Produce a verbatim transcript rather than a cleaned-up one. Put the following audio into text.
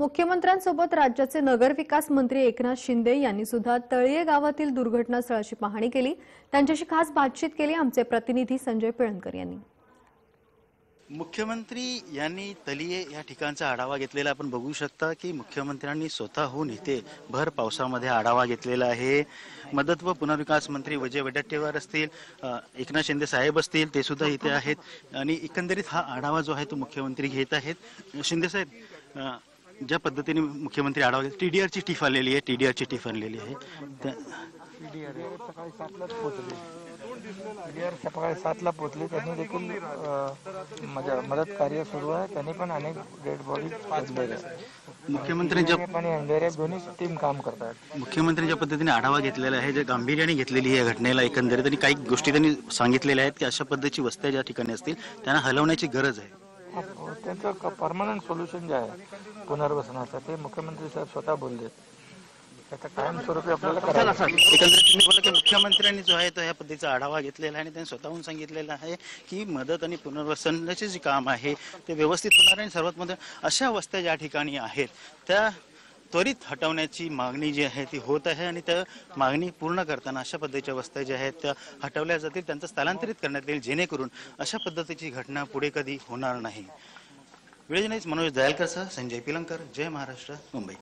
मुख्यमंत्र्यांसोबत राज्याचे नगरविकास मंत्री एकनाथ शिंदे यांनी सुद्धा तळिये गावातील दुर्घटना स्थळाची पाहणी केली। त्यांच्याशी खास बातचीत केली आमचे प्रतिनिधी संजय पिलंकर यांनी। मुख्यमंत्री यांनी तळिये या ठिकाणचा आढावा घेतलेला आपण बघू शकता की मुख्यमंत्र्यांनी स्वतःहून इथे भर पावसामध्ये आढावा घेतलेला आहे। मदत व पुनर्विकास मंत्री विजय वडेट्टीवार असतील, एकनाथ शिंदे साहेब असतील, ते सुद्धा इथे आहेत आणि एकंदरीत हा आढावा जो आहे तो मुख्यमंत्री घेत आहेत। शिंदे साहेब, ज्या पद्धतीने मुख्यमंत्री आढावा घेत, टीडीआर ची टीफ आलेली आहे, टीडीआर ची टीफ आणलेली आहे। टीडीआर सकाळी सातला पोहोचली, त्यांनी देखील मदत कार्य सुरू आहे, त्यांनी पण अनेक डेड बॉडी पाचलेले आहेत। मुख्यमंत्री दोन्ही टीम काम करतात। मुख्यमंत्री ज्या पद्धतीने आढावा घेतलेला आहे, जे गांभीर्याने घेतलेली आहे घटनेला, एकंदरीत आणि काही गोष्टी त्यांनी सांगितलेल्या आहेत की अशा पद्धतीची वस्त्या ज्या ठिकाणी असतील त्यांना हलवण्याची गरज आहे। परमनंट सोल्यूशन जे आहे पुनर्वसनाचं ते मुख्यमंत्री साहेब स्वतः बोलले, त्याचा कायमस्वरूपी आपल्याला करायला हवं। एकंदरीत तुम्ही बोलला की मुख्यमंत्र्यांनी जो आहे तो या पद्धतीचा आढावा घेतलेला आहे आणि त्यांनी स्वतःहून सांगितलेलं आहे की मदत आणि पुनर्वसनाचे जे काम आहे ते व्यवस्थित होणार आणि सर्वात महत्त्वाचं अशा वस्त्या ज्या ठिकाणी आहेत त्या त्वरित हटवण्याची मागणी जी आहे ती होत आहे आणि त्या मागणी पूर्ण करताना अशा पद्धतीच्या वस्त्या ज्या आहेत त्या हटवल्या जातील, त्यांचं स्थलांतरित करण्यात येईल, जेणेकरून अशा पद्धतीची घटना पुढे कधी होणार नाही। विजय वडेट्टीवार, मनोज दयालकर सह संजय पिलंकर, जय महाराष्ट्र, मुंबई।